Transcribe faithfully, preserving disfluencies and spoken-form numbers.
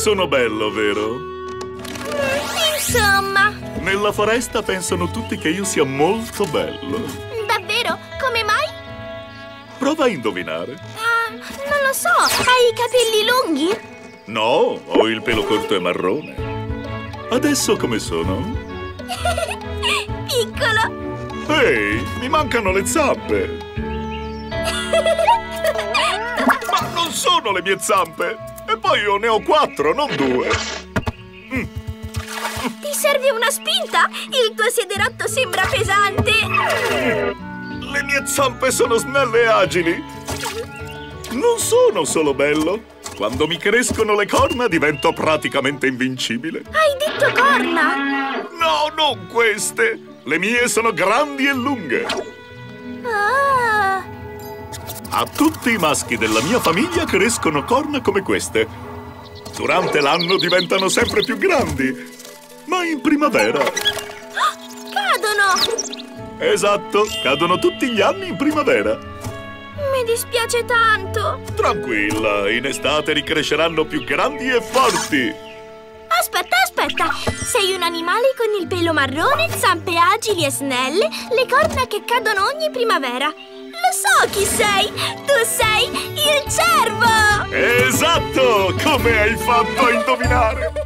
Sono bello, vero? Insomma! Nella foresta pensano tutti che io sia molto bello. Davvero? Come mai? Prova a indovinare. Ah, non lo so! Hai i capelli lunghi? No, ho il pelo corto e marrone. Adesso come sono? Piccolo! Ehi, mi mancano le zampe! Ma non sono le mie zampe! E poi io ne ho quattro, non due! Mm. Ti serve una spinta? Il tuo sederotto sembra pesante! Mm. Le mie zampe sono snelle e agili! Non sono solo bello! Quando mi crescono le corna divento praticamente invincibile! Hai detto corna? No, non queste! Le mie sono grandi e lunghe. Ah. A tutti i maschi della mia famiglia crescono corna come queste. Durante l'anno diventano sempre più grandi. Ma in primavera... Oh, cadono! Esatto, cadono tutti gli anni in primavera. Mi dispiace tanto. Tranquilla, in estate ricresceranno più grandi e forti. Aspetta, aspetta! Sei un animale con il pelo marrone, zampe agili e snelle, le corna che cadono ogni primavera. Lo so chi sei! Tu sei il cervo! Esatto! Come hai fatto a indovinare?